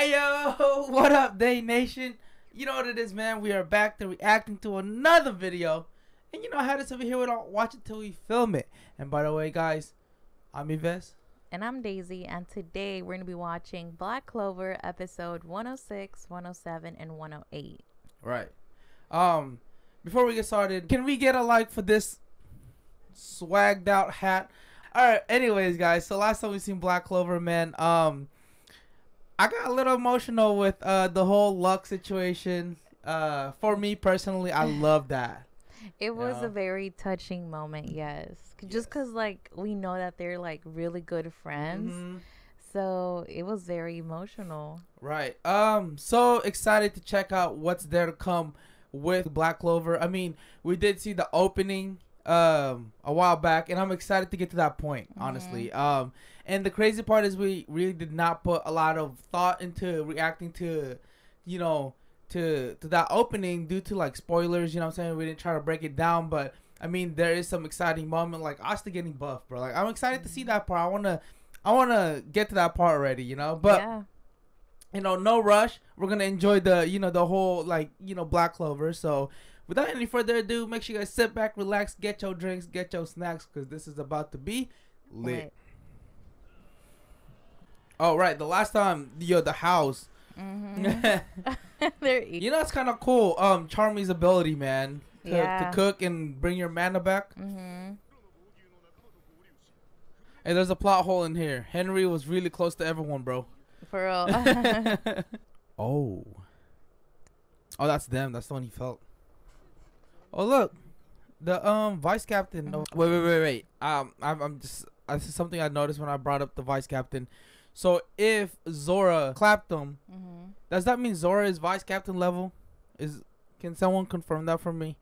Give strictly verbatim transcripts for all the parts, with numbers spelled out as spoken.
Hey yo, what up Day Nation? You know what it is, man. We are back to reacting to another video. And you know how this over here, we don't watch it till we film it. And by the way, guys, I'm Yves. And I'm Daisy, and today we're gonna be watching Black Clover episode one oh six, one oh seven, and one oh eight. Right. Um, before we get started, can we get a like for this swagged out hat? Alright, anyways guys, so last time we seen Black Clover, man, um I got a little emotional with uh, the whole Luck situation. Uh, for me personally, I love that. It was know? a very touching moment, yes. yes. Just because, like, we know that they're, like, really good friends. Mm-hmm. So it was very emotional. Right. Um. So excited to check out what's there to come with Black Clover. I mean, we did see the opening um a while back, and I'm excited to get to that point, honestly. Mm-hmm. Um and the crazy part is we really did not put a lot of thought into reacting to, you know, to to that opening due to like spoilers, you know what I'm saying? We didn't try to break it down, but I mean there is some exciting moment, like Asta getting buffed, bro. Like I'm excited mm-hmm. to see that part. I wanna I wanna get to that part already, you know? But yeah. You know, no rush. We're gonna enjoy the you know the whole like, you know, Black Clover. So without any further ado, make sure you guys sit back, relax, get your drinks, get your snacks, because this is about to be lit. Right. Oh, right. The last time, yo, the house. Mm-hmm. You know, it's kind of cool. Um, Charmy's ability, man. To, yeah. to cook and bring your mana back. Mm-hmm. Hey, there's a plot hole in here. Henry was really close to everyone, bro. For real. oh. Oh, that's them. That's the one he felt. Oh look, the um vice captain. No, wait, wait, wait, wait. Um, I'm, I'm just. This is something I noticed when I brought up the vice captain. So if Zora clapped him, mm-hmm. does that mean Zora is vice captain level? Is can someone confirm that for me?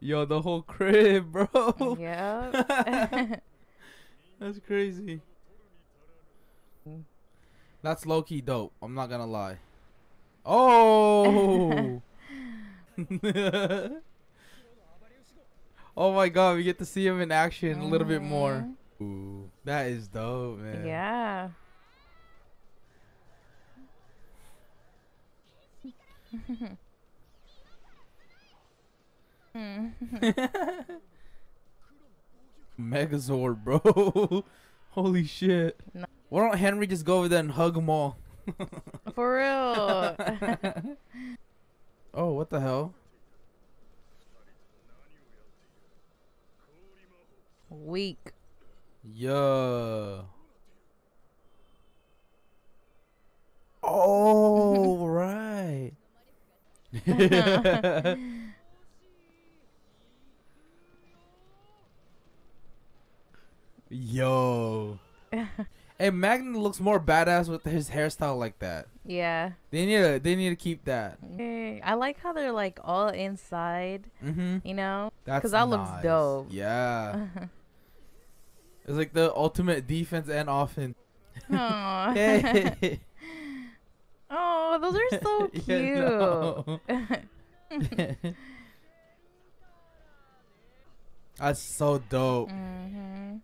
Yo, the whole crib, bro. Yeah. That's crazy. That's low-key dope. I'm not gonna lie. Oh! Oh my god, we get to see him in action mm-hmm. a little bit more. Ooh, that is dope, man. Yeah. Megazord, bro. Holy shit. No. Why don't Henry just go over there and hug them all? For real. Oh, what the hell? Weak. Yeah. Oh, right. Yo. Hey, Magnum looks more badass with his hairstyle like that. Yeah. They need to they need to keep that. I like how they're like all inside. Mm-hmm. You know? That's Cuz that nice. looks dope. Yeah. It's like the ultimate defense and offense. Oh. Hey. Oh, those are so cute. Yeah, no. That's so dope. Mm-hmm.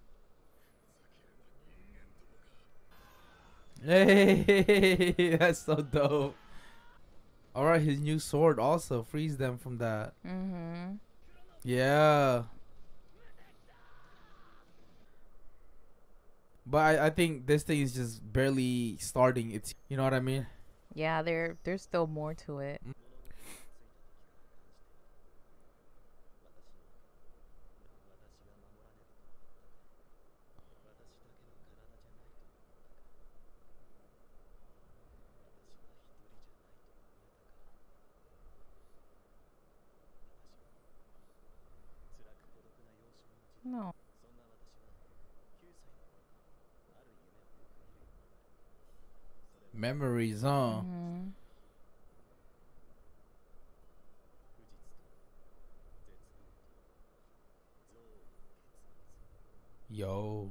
Hey, that's so dope. All right, his new sword also frees them from that. Mm-hmm. Yeah. But I, I think this thing is just barely starting. It's, you know what I mean? Yeah, there there's still more to it. No. Memories, huh? Mm-hmm. Yo.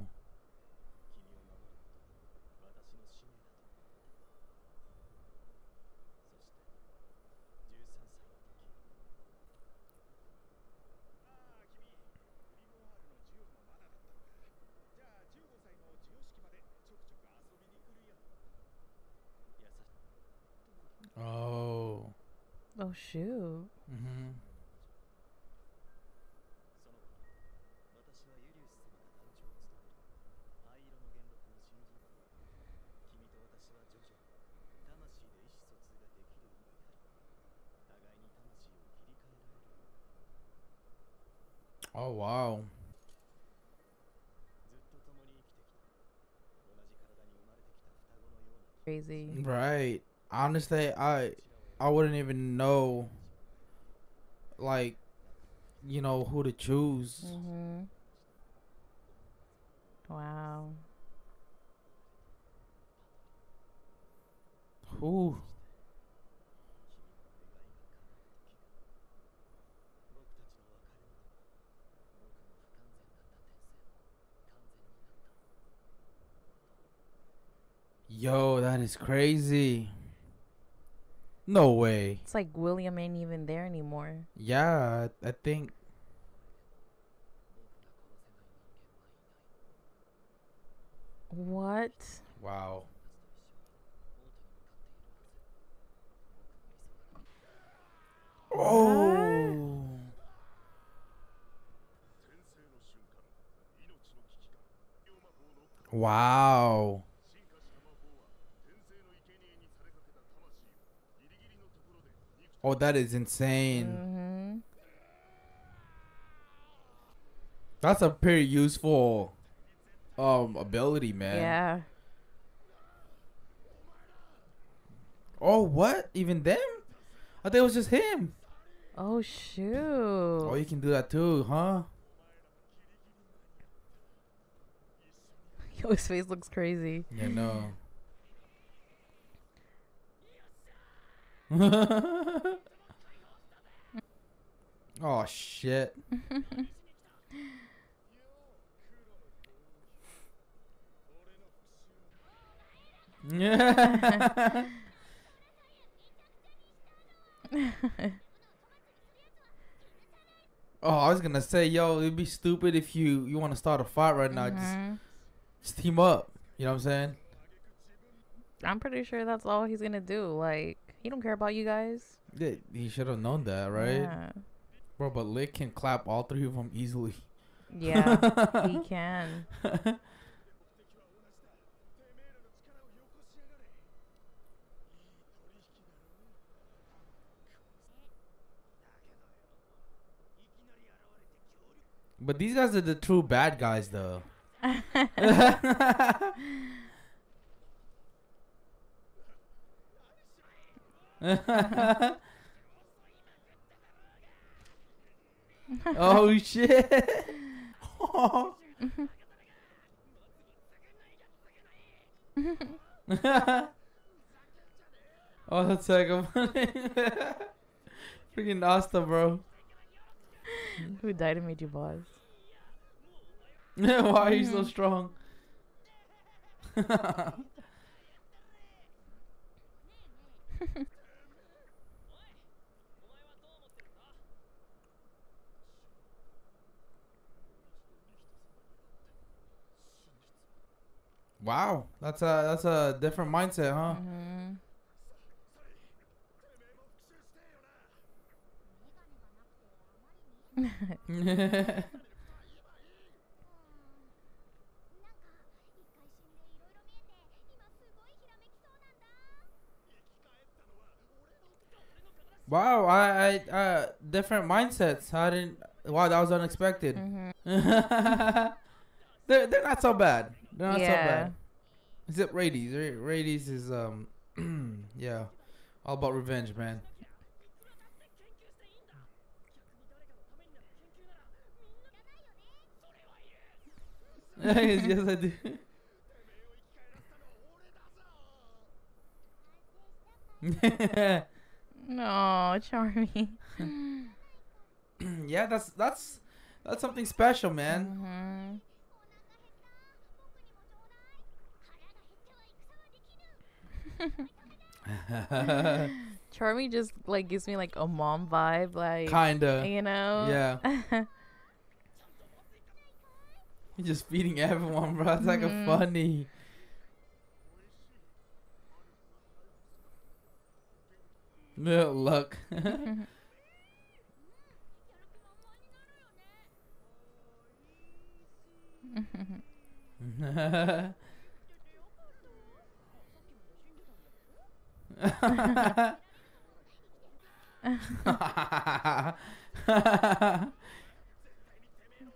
Oh. Oh, shoot. Mm-hmm. Oh, wow. Crazy. Right. Honestly, I I wouldn't even know, like, you know, who to choose. Mm-hmm. Wow. Who? Yo, that is crazy. No way. It's like William ain't even there anymore. Yeah, I think. What? Wow. Oh. What? Wow. Oh, that is insane. Mm-hmm. That's a pretty useful um ability, man. Yeah. Oh, what? Even them? I think it was just him. Oh, shoot. Oh, you can do that too, huh? Yo, his face looks crazy. I know. Oh shit. Yeah. Oh, I was gonna say, yo, it'd be stupid if you you want to start a fight right now. Mm-hmm. just, just team up, you know what I'm saying? I'm pretty sure that's all he's gonna do. Like, he don't care about you guys. Yeah, he should have known that, right? Yeah. Bro, but Lick can clap all three of them easily. Yeah, he can. But these guys are the true bad guys, though. Oh shit. Oh. Oh, that's like a freaking Asta, bro. Who died and made you boss? Why are you so strong? Wow, that's a that's a different mindset, huh? Mm-hmm. Wow, I, I uh different mindsets. I didn't. Wow, that was unexpected. Mm-hmm. They're, they're not so bad. They're not yeah. so bad. Except Radies. Radies is, um, yeah, all about revenge, man. Yes, yes, I do. No, Charmy. Yeah, that's, that's, that's something special, man. Mm-hmm. Charmy just like gives me like a mom vibe, like, kinda, you know? Yeah. He's just feeding everyone, bro. It's like mm-hmm. a funny. Luck.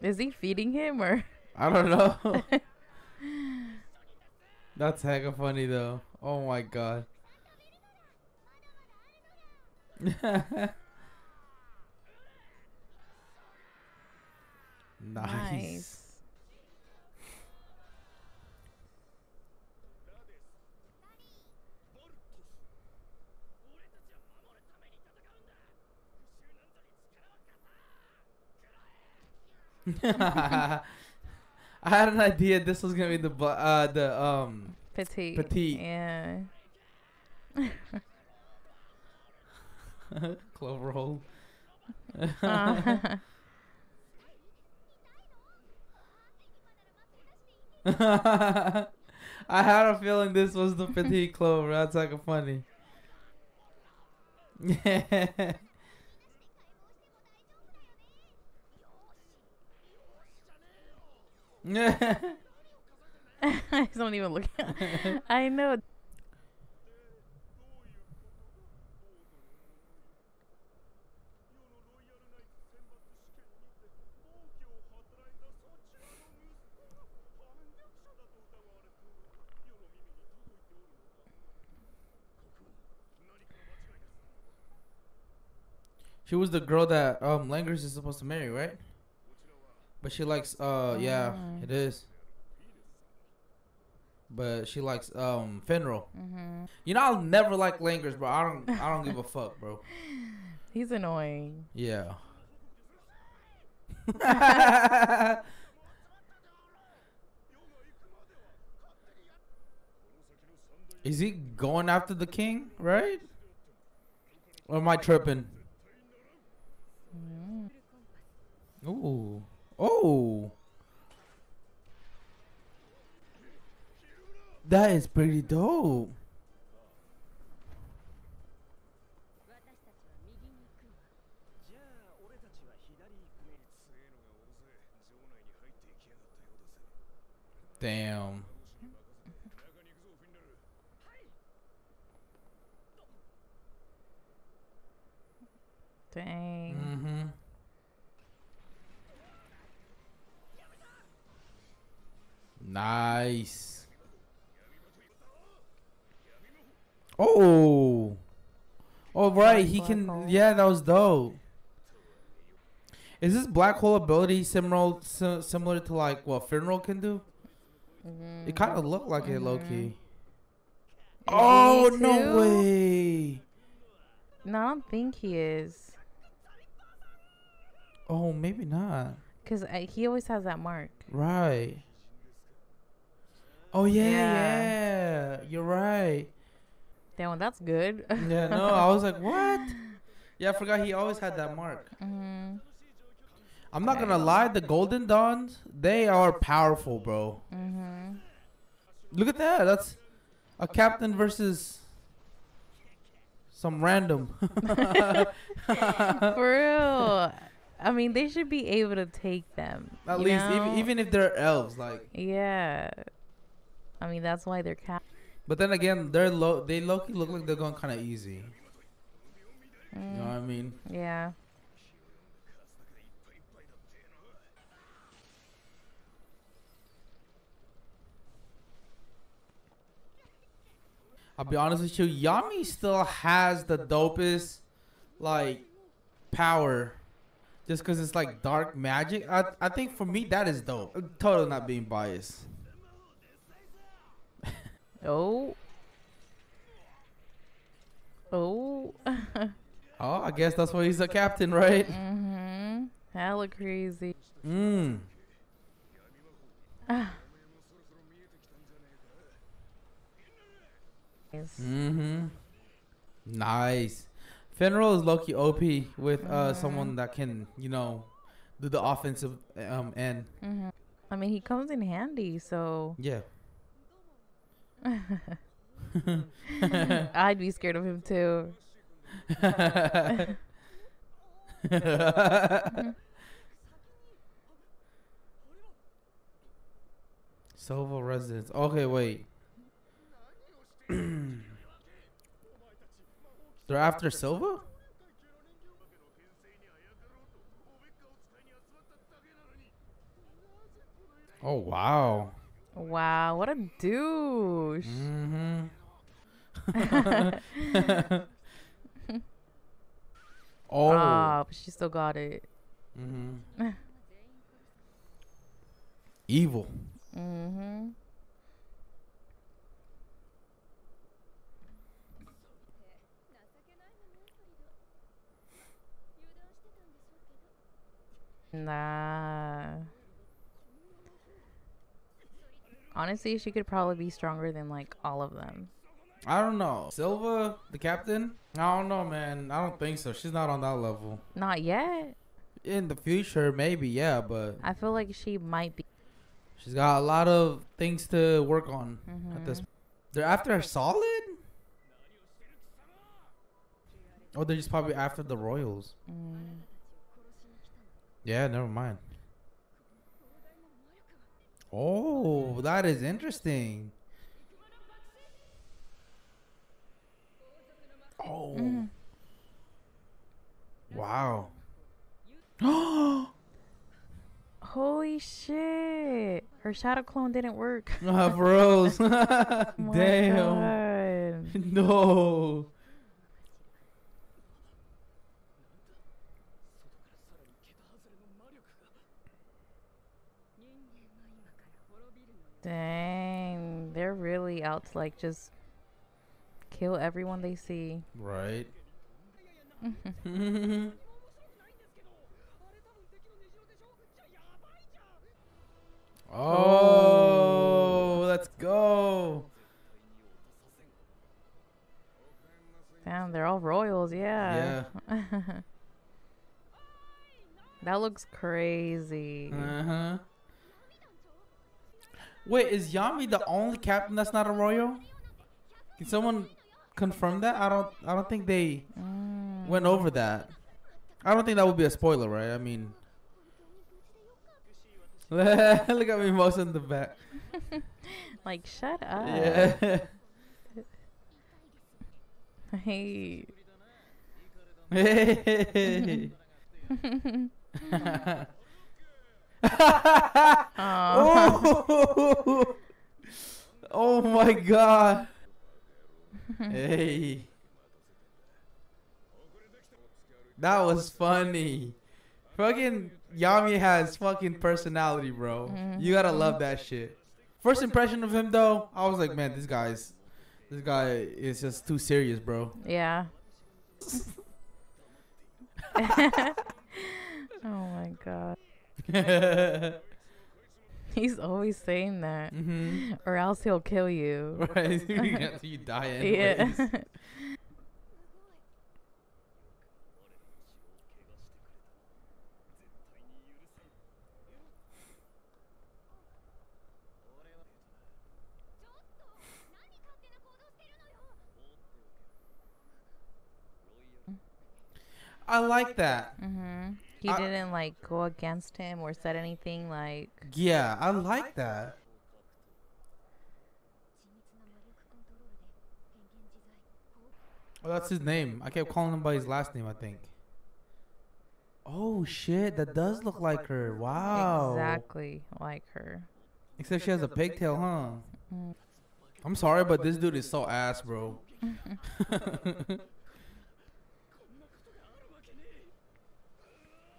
Is he feeding him or? I don't know. That's hecka funny though. Oh my god. Nice. I had an idea this was gonna be the uh the um petite petite yeah. Clover hole. uh. I had a feeling this was the petite Clover. That's like a funny. Yeah. I don't even look at it. I know. She was the girl that um Langris is supposed to marry, right? But she likes, uh, yeah, it is. But she likes, um, Fenrir. Mm-hmm. You know, I'll never like Langris, bro. I don't, I don't give a fuck, bro. He's annoying. Yeah. Is he going after the king, right? Or am I tripping? Ooh. Oh, that is pretty dope. Damn. Dang. Mm-hmm. Nice. Oh. Oh, right. He can. Yeah, that was dope. Is this black hole ability similar similar to like what Fenrir can do? Mm-hmm. It kind of looked like mm-hmm. it, low key. Oh, no way. No, I don't think he is. Oh, maybe not. Because he always has that mark. Right. Oh yeah, yeah, yeah, you're right. Damn, that's good. Yeah, no, I was like, what? Yeah, I forgot he always had that mark. Mm-hmm. I'm not gonna lie, the Golden Dawns, they are powerful, bro. Mm-hmm. Look at that. That's a captain versus some random. For real. I mean, they should be able to take them. At least, even, even if they're elves, like. Yeah. I mean, that's why they're cat. But then again, they're low. They low key look like they're going kind of easy. Mm. You know what I mean? Yeah. I'll be honest with you. Yami still has the dopest, like, power. Just because it's like dark magic. I I think for me that is dope. I'm totally not being biased. Oh. Oh. Oh, I guess that's why he's a captain, right? Mm-hmm. Hella crazy. Mm. Ah. Mm-hmm. Nice. Fenrir is low-key O P with uh, mm. someone that can, you know, do the offensive um, end. Mm-hmm. I mean, he comes in handy, so. Yeah. I'd be scared of him too. Silva residence. Okay, wait. They're after Silva? Oh, wow. Wow, what a douche. Mm-hmm. Oh. Oh, but she still got it. Mm-hmm. Evil. Mm-hmm. Nah. Honestly, she could probably be stronger than like all of them. I don't know. Silva, the captain? I don't know, man. I don't think so. She's not on that level. Not yet. In the future, maybe, yeah, but I feel like she might be. She's got a lot of things to work on mm-hmm. at this. They're after Solid? Oh, they're just probably after the Royals. Mm. Yeah, never mind. Oh, that is interesting. Oh. Mm. Wow. Holy shit. Her shadow clone didn't work. Ah, bros. Damn. God. No. Dang, they're really out to like just kill everyone they see. Right. Oh, let's go. Damn, they're all royals, yeah. Yeah. That looks crazy. Uh-huh. Wait, is Yami the only captain that's not a royal? Can someone confirm that? I don't I don't think they mm. went over that. I don't think that would be a spoiler, right? I mean, look at me most in the back. Like, shut up. Yeah. Hey. Hey. Oh. Oh my god. Hey. That was funny. Fucking Yami has fucking personality, bro. Mm-hmm. You gotta love that shit. First impression of him though, I was like, man, this guy's this guy is just too serious, bro. Yeah. Oh my god. He's always saying that, mm-hmm. or else he'll kill you. Right, after you die anyways. Yeah. I like that. Mm-hmm. He I, didn't like go against him or said anything like. Yeah, I like that. Oh, that's his name. I kept calling him by his last name, I think. Oh shit, that does look like her. Wow. Exactly like her. Except she has a pigtail, huh? Mm-hmm. I'm sorry, but this dude is so ass, bro.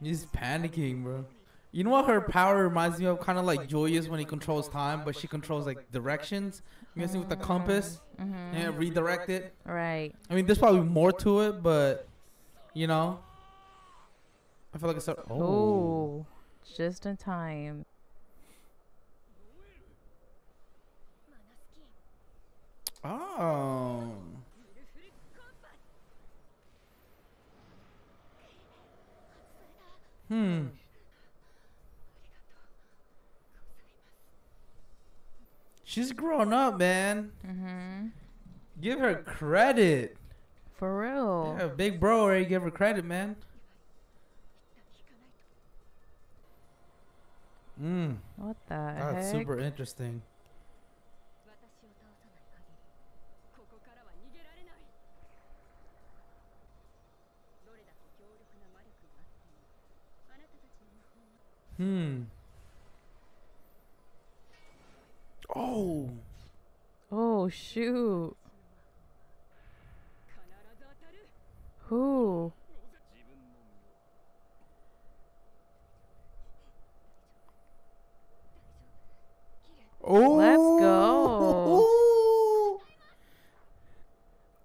He's panicking, bro. You know what her power reminds me of? Kind of like Joyous when he controls time, but she controls like directions. I'm guessing with the compass mm-hmm. and redirect it. Right. I mean, there's probably more to it, but you know, I feel like it's so. Oh, ooh, just in time. Oh. Hmm. She's grown up, man. Mm-hmm. Give her credit. For real. Yeah, big bro already gave her credit, man. Mm. What the heck? That's super interesting. Hmm. Oh. Oh, shoot. Who? Oh. Let's go.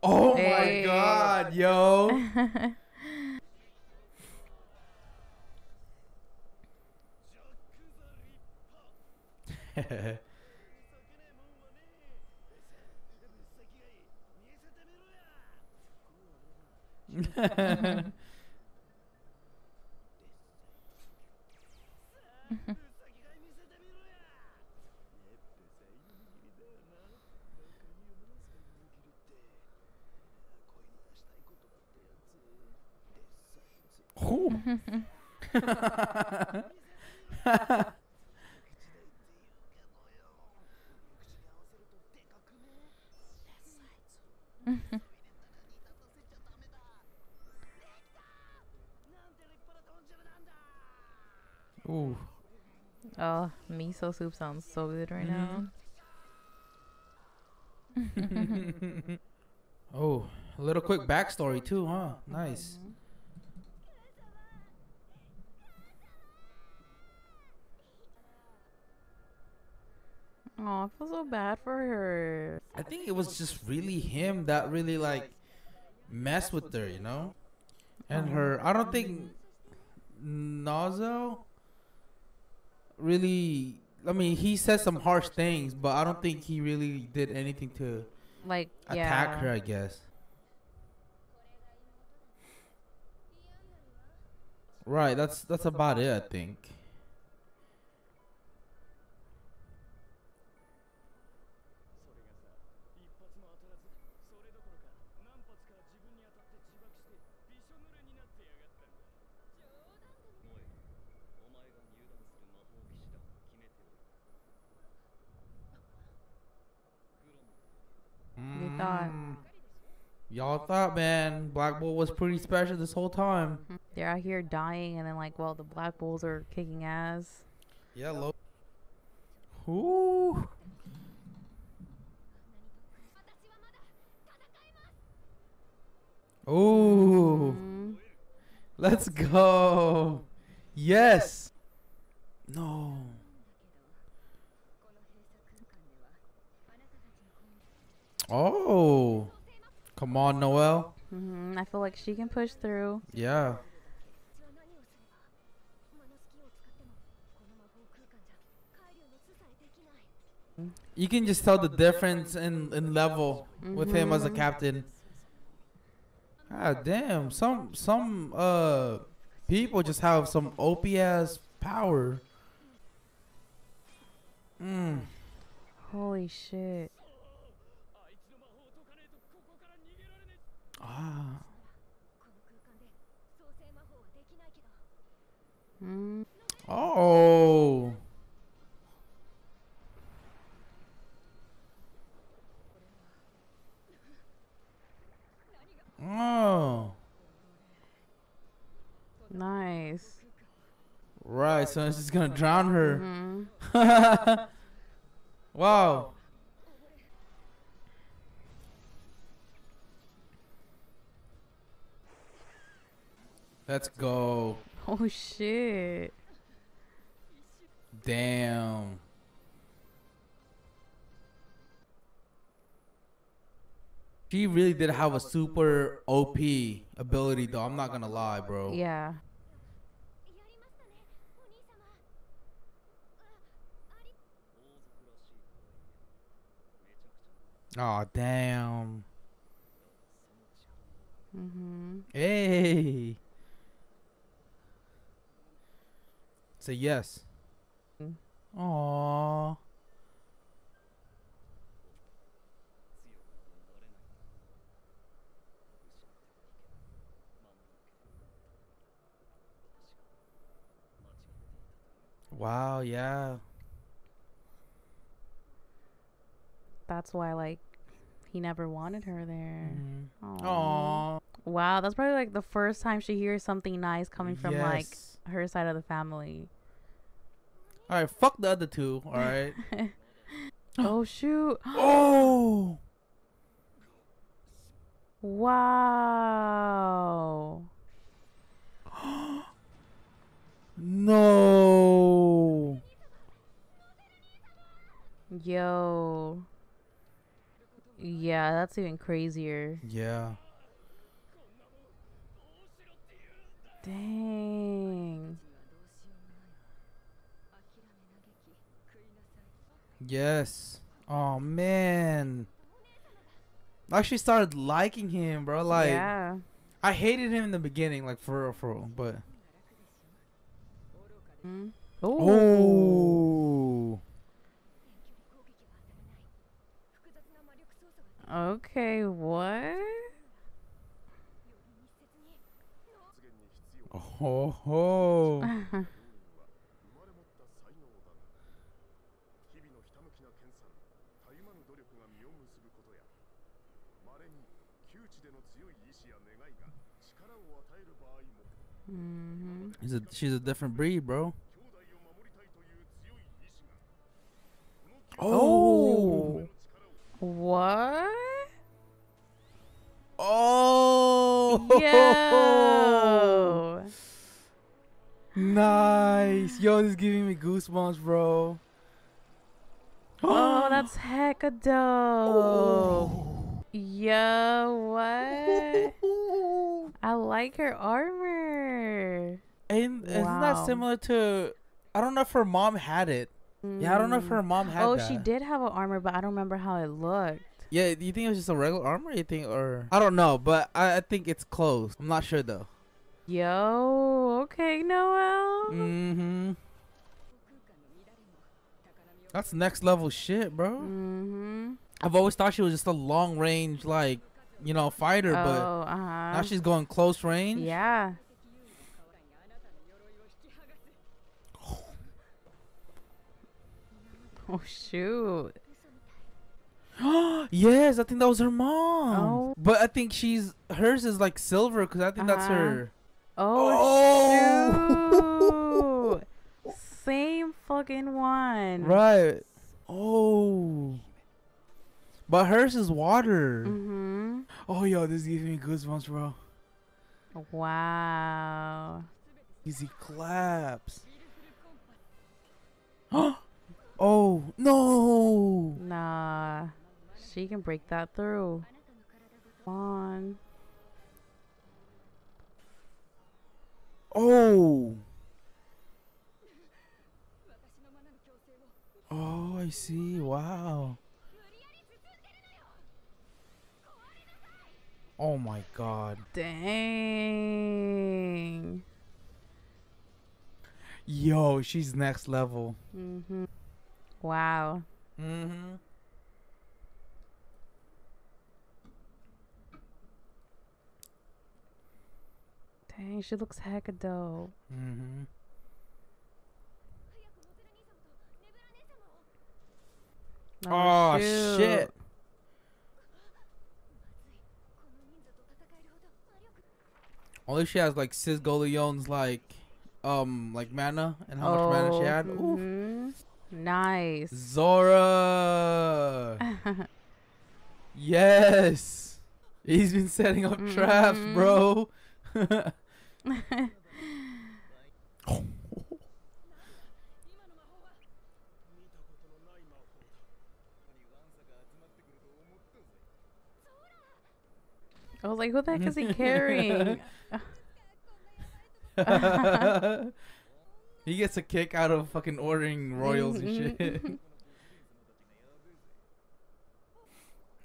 Oh, hey. My God, yo. Oh. Ooh. Oh, miso soup sounds so good right mm-hmm. now. Oh, a little quick backstory too, huh? Nice. Mm-hmm. Oh, I feel so bad for her. I think it was just really him that really like messed with her, you know? And her, I don't think Nozel really, I mean, he said some harsh things, but I don't think he really did anything to like attack yeah. her, I guess. Right, that's that's about it, I think. Y'all thought, man, Black Bull was pretty special this whole time. They're out here dying, and then like, well, the Black Bulls are kicking ass. Yeah, low. Ooh. Ooh. Mm-hmm. Let's go. Yes. No. Oh. Come on, Noelle. Mm-hmm. I feel like she can push through. Yeah. You can just tell the difference in, in level mm-hmm. with him as a captain. Ah, damn. Some some uh people just have some O P-ass power. Mm. Holy shit. Ah. Mm. Oh. Oh. Nice. Right, so it's just gonna drown her. Mm-hmm. Wow. Let's go. Oh, shit. Damn. She really did have a super O P ability, though. I'm not going to lie, bro. Yeah. Aw, oh, damn. Mm-hmm. Hey. Say yes. Aww. Wow, yeah. That's why, like, he never wanted her there. Mm-hmm. Aww. Aww. Wow, that's probably, like, the first time she hears something nice coming from, yes. like, her side of the family. All right, fuck the other two, all right? Oh, shoot. Oh! Wow. No. Yo. Yeah, that's even crazier. Yeah. Dang. Yes. Oh, man. I actually started liking him, bro. Like, yeah. I hated him in the beginning, like, for real, for real, but... Mm. Oh. Okay, what? Oh, ho. Mm-hmm. She's a, she's a different breed, bro. Oh. Oh. What? Oh. Yo. Nice. Yo, this is giving me goosebumps, bro. Oh, that's hecka dope. Oh. Yo, what? I like her armor. And wow. Isn't that similar to... I don't know if her mom had it. Mm. Yeah, I don't know if her mom had it. Oh, that. She did have an armor, but I don't remember how it looked. Yeah, do you think it was just a regular armor? You think, or I don't know, but I, I think it's close. I'm not sure, though. Yo, okay, Noelle. Mm-hmm. That's next level shit, bro. Mm-hmm. I've always thought she was just a long-range, like... you know, fighter, oh, but uh -huh. now she's going close range. Yeah. Oh, oh shoot. Yes, I think that was her mom. Oh. But I think she's hers is like silver because I think uh -huh. that's her. Oh, oh. Shoot. Same fucking one. Right. Oh. But hers is water. Mm-hmm. Oh, yo, this is giving me goosebumps, bro. Wow. Easy claps. Oh, no. Nah. She can break that through. Come on. Oh. Oh, I see. Wow. Oh my god. Dang. Yo, she's next level. Mm-hmm. Wow. Mm-hmm. Dang, she looks hecka dope. Mm-hmm. Oh, oh shoot. Shit. Only she has like Sis Golion's like, um, like mana and how oh, much mana she had. Mm-hmm. Nice. Zora. Yes. He's been setting up mm-hmm. traps, bro. I was like, who the heck is he carrying? He gets a kick out of fucking ordering royals and shit.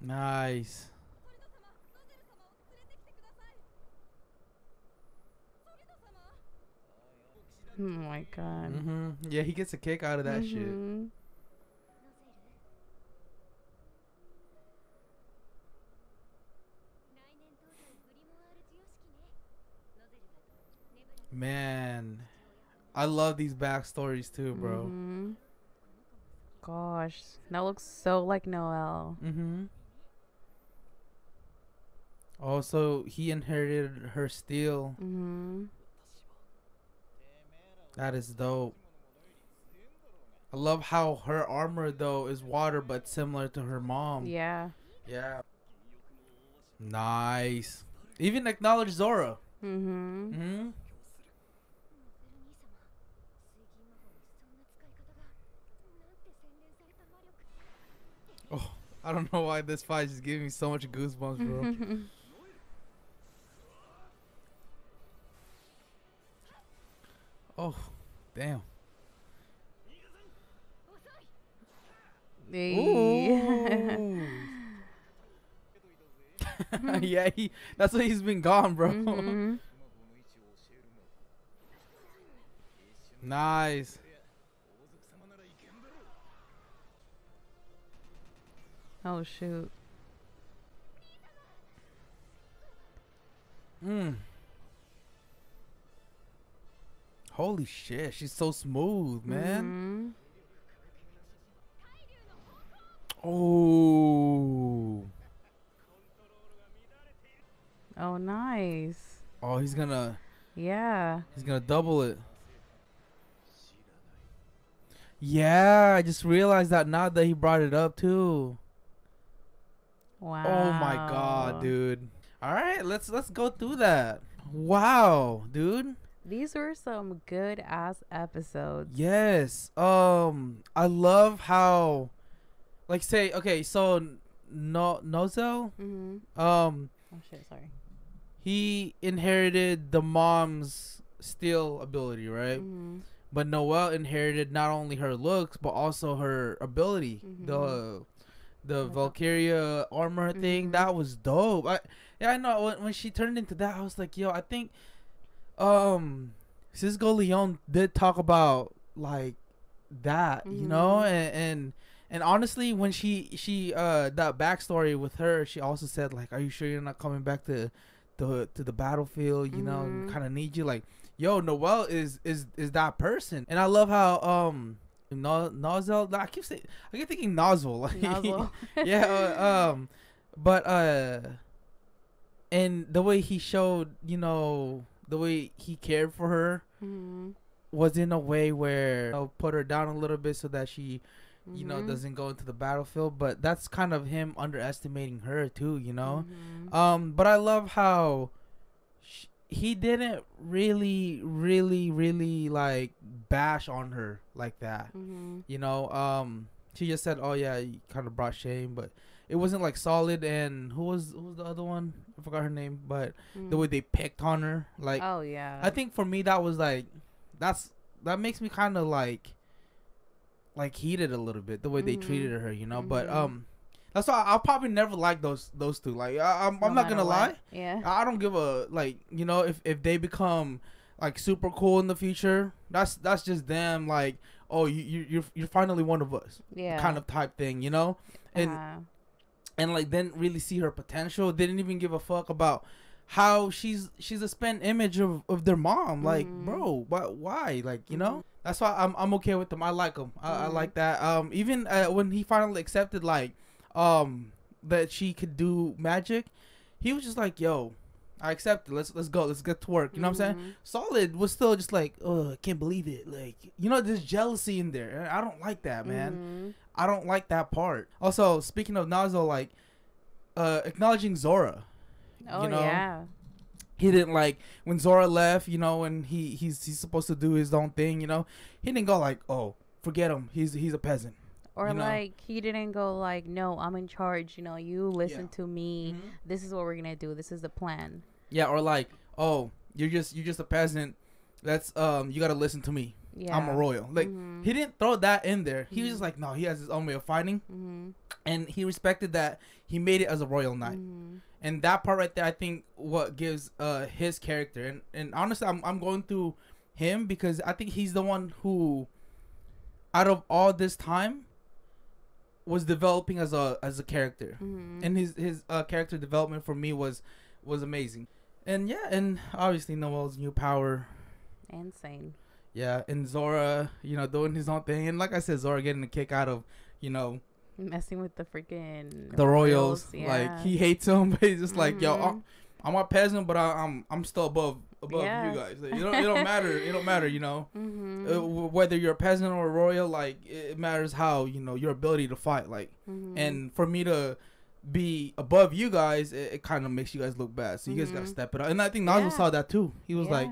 Nice. Oh my god. Mm-hmm. Yeah, he gets a kick out of that mm-hmm. shit. Man, I love these backstories too, bro. Mm-hmm. Gosh, that looks so like Noelle. Mm-hmm. Also, he inherited her steel. Mm-hmm. That is dope. I love how her armor though is water, but similar to her mom. Yeah. Yeah. Nice. Even acknowledge Zora. Mm-hmm. Mm-hmm. Oh, I don't know why this fight is giving me so much goosebumps, bro. Oh, damn. Ooh. Yeah, he, that's why he's been gone, bro. Mm-hmm. Nice. Oh, shoot. Mm. Holy shit, she's so smooth, man. Mm-hmm. Oh. Oh, nice. Oh, he's gonna... Yeah. He's gonna double it. Yeah, I just realized that now that he brought it up, too. Wow. Oh my god, dude. All right, let's let's go through that. Wow, dude. These were some good ass episodes. Yes. Um I love how like say okay, so no Nozel? Mm-hmm. Um Oh shit, sorry. He inherited the mom's steel ability, right? Mm-hmm. But Noelle inherited not only her looks but also her ability. Mm-hmm. The The Valkyria armor thing, mm-hmm. that was dope. I, yeah, I know. When, when she turned into that, I was like, yo, I think um, Cisco Leon did talk about, like, that, mm-hmm. you know? And, and and honestly, when she, she uh, that backstory with her, she also said, like, are you sure you're not coming back to to, to the battlefield, you mm-hmm. know? Kind of need you. Like, yo, Noelle is, is, is that person. And I love how... um. No, nozzle. I keep saying, I keep thinking nozzle. Like, nozzle. Yeah. Uh, um, but uh, and the way he showed, you know, the way he cared for her mm-hmm. was in a way where I'll you know, put her down a little bit so that she, you mm-hmm. know, doesn't go into the battlefield. But that's kind of him underestimating her too, you know. Mm-hmm. Um, but I love how she, he didn't really, really, really like bash on her like that. Mm-hmm. You know, um, she just said, "Oh yeah, you kind of brought shame," but it wasn't like solid. And who was who was the other one? I forgot her name, but mm-hmm. the way they picked on her, like, oh yeah, I think for me that was like, that's that makes me kind of like, like heated a little bit the way mm-hmm. they treated her, you know. Mm-hmm. But um. That's why I'll probably never like those those two. Like I, I'm, no I'm not gonna what. lie. Yeah. I don't give a like. You know, if if they become like super cool in the future, that's that's just them. Like, oh, you you you're, you're finally one of us. Yeah. Kind of type thing, you know. And uh. and like didn't really see her potential. They didn't even give a fuck about how she's she's a spent image of of their mom. Mm-hmm. Like, bro, why why? Like, you mm-hmm. know. That's why I'm I'm okay with them. I like them. I, mm-hmm. I like that. Um, even uh, when he finally accepted, like. Um, that she could do magic. He was just like, "Yo, I accept it. Let's let's go. Let's get to work." You know mm-hmm. what I'm saying? Solid was still just like, "Oh, I can't believe it." Like, you know, there's jealousy in there. I don't like that, man. Mm-hmm. I don't like that part. Also, speaking of Nozel, like, uh, acknowledging Zora. Oh you know? yeah. He didn't like when Zora left. You know, and he he's he's supposed to do his own thing. You know, he didn't go like, "Oh, forget him. He's he's a peasant." Or you like know? He didn't go like, no, I'm in charge. You know, you listen yeah. to me. Mm-hmm. This is what we're gonna do. This is the plan. Yeah, or like, oh, you're just you're just a peasant. That's um, you gotta listen to me. Yeah. I'm a royal. Like mm-hmm. he didn't throw that in there. He mm-hmm. was just like, no, he has his own way of fighting, mm-hmm. and he respected that. He made it as a royal knight, mm-hmm. and that part right there, I think, what gives uh his character. And and honestly, I'm I'm going through him because I think he's the one who, out of all this time. Was developing as a as a character, mm-hmm. and his his uh, character development for me was was amazing, and yeah, and obviously Noelle's new power, insane. Yeah, and Zora, you know, doing his own thing. And like I said, Zora getting a kick out of, you know, messing with the freaking the royals. royals. Yeah. Like, he hates them, but he's just like, mm-hmm. yo, I'm, I'm a peasant, but I, I'm I'm still above above yes. you guys. Like, it don't, it don't matter. It don't matter, you know, mm-hmm. uh, whether you're a peasant or a royal. Like, it matters how, you know, your ability to fight. Like, mm-hmm. and for me to be above you guys, it, it kind of makes you guys look bad. So you mm-hmm. guys gotta step it up. And I think Nozel yeah. saw that too. He was yeah. like,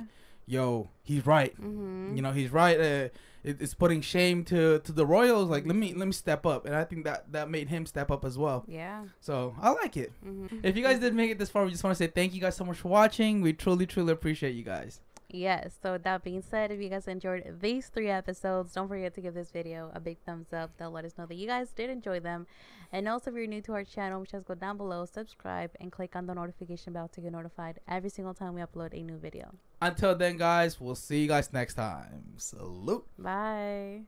yo, he's right. Mm-hmm. You know, he's right. Uh, it, it's putting shame to to the royals. Like, let me let me step up. And I think that that made him step up as well. Yeah. So I like it. Mm-hmm. If you guys did make it this far, we just want to say thank you guys so much for watching. We truly, truly appreciate you guys. Yes. So with that being said, if you guys enjoyed these three episodes, don't forget to give this video a big thumbs up. That'll let us know that you guys did enjoy them. And also, if you're new to our channel, just go down below, subscribe, and click on the notification bell to get notified every single time we upload a new video. Until then, guys, we'll see you guys next time. Salute. Bye.